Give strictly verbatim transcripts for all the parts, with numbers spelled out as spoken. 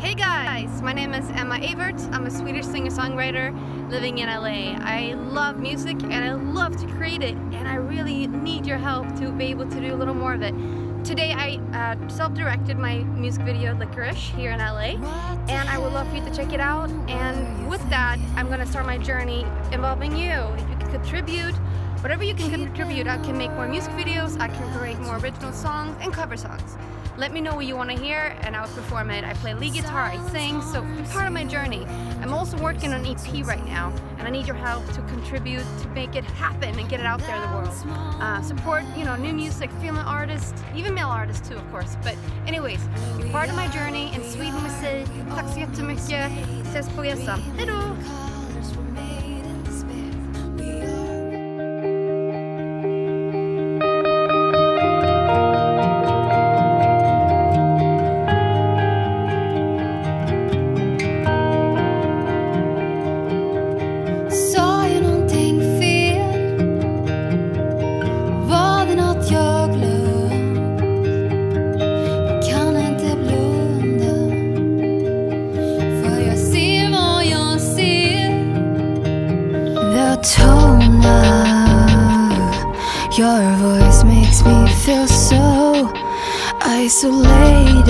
Hey guys, my name is Emma Ejwertz. I'm a Swedish singer-songwriter living in L A. I love music and I love to create it, and I really need your help to be able to do a little more of it. Today I uh, self-directed my music video Licorice here in L A, and I would love for you to check it out. And with that, I'm going to start my journey involving you. If you can contribute, whatever you can contribute, I can make more music videos, I can create more original songs and cover songs. Let me know what you want to hear and I'll perform it. I play lead guitar, I sing, so it's part of my journey. I'm also working on an E P right now and I need your help to contribute to make it happen and get it out there in the world. Uh, support, you know, new music, female artists, even male artists too, of course. But anyways, you're part of my journey in Sweden we say. Tack så jättemycket. Ses på resan. Hej då! Your voice makes me feel so isolated.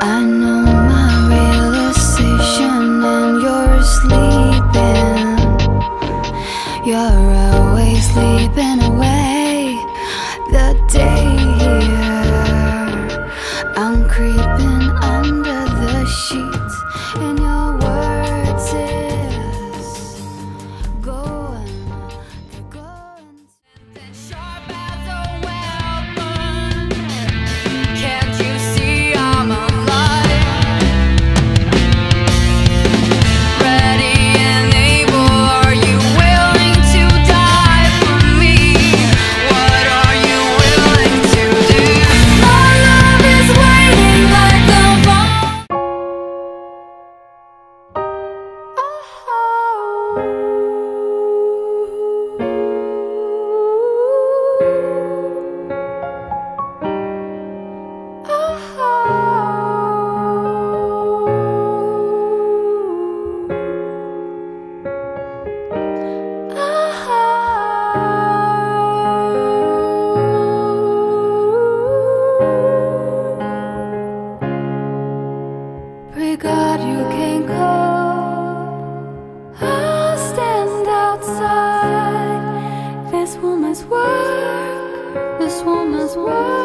I know my realization, and you're sleeping. You're always sleeping away the day here. I'm creeping under the sheets, and your words is going. God, you can go. I'll stand outside. This woman's work, this woman's work.